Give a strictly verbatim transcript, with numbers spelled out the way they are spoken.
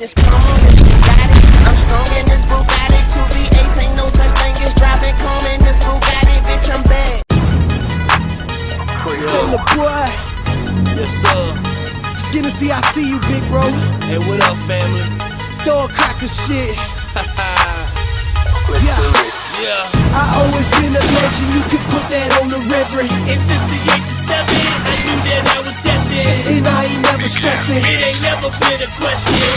this calm in this Bugatti. I'm strong in this Bugatti. two V eights ain't no such thing as driving comb in this Bugatti. Bitch, I'm back. Tell the boy. Yes, sir. Skinny C, I see you, big bro. Hey, what up, family? Throw a crack of shit. Yeah. Yeah. I always been a legend. You can put that on the river. It's sixty-eight to seven. I knew that I was destined. And I ain't never stressing. It ain't never been a question.